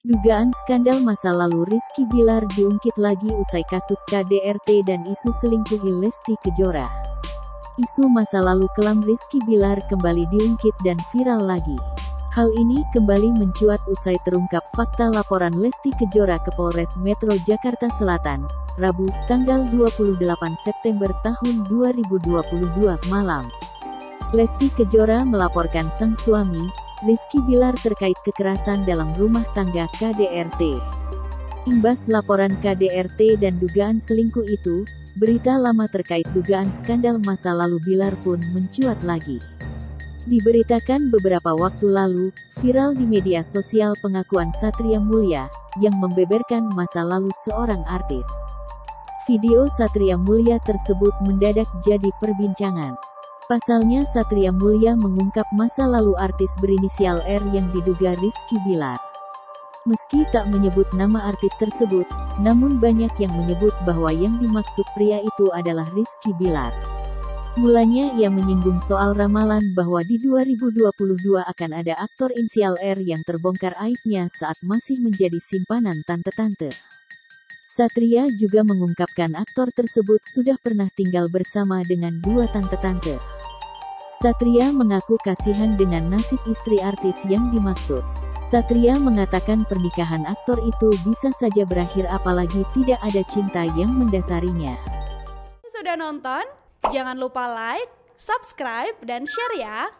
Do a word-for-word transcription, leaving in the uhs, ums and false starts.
Dugaan skandal masa lalu Rizky Billar diungkit lagi usai kasus K D R T dan isu selingkuhi Lesti Kejora. Isu masa lalu kelam Rizky Billar kembali diungkit dan viral lagi. Hal ini kembali mencuat usai terungkap fakta laporan Lesti Kejora ke Polres Metro Jakarta Selatan, Rabu, tanggal dua puluh delapan September tahun dua ribu dua puluh dua malam. Lesti Kejora melaporkan sang suami, Rizky Billar terkait kekerasan dalam rumah tangga K D R T. Imbas laporan K D R T dan dugaan selingkuh itu, berita lama terkait dugaan skandal masa lalu Billar pun mencuat lagi. Diberitakan beberapa waktu lalu, viral di media sosial pengakuan Satria Mulia, yang membeberkan masa lalu seorang artis. Video Satria Mulia tersebut mendadak jadi perbincangan. Pasalnya Satria Mulia mengungkap masa lalu artis berinisial R yang diduga Rizky Billar. Meski tak menyebut nama artis tersebut, namun banyak yang menyebut bahwa yang dimaksud pria itu adalah Rizky Billar. Mulanya ia menyinggung soal ramalan bahwa di dua ribu dua puluh dua akan ada aktor inisial R yang terbongkar aibnya saat masih menjadi simpanan tante-tante. Satria juga mengungkapkan aktor tersebut sudah pernah tinggal bersama dengan dua tante-tante. Satria mengaku kasihan dengan nasib istri artis yang dimaksud. Satria mengatakan pernikahan aktor itu bisa saja berakhir apalagi tidak ada cinta yang mendasarinya. Sudah nonton? Jangan lupa like, subscribe, dan share ya!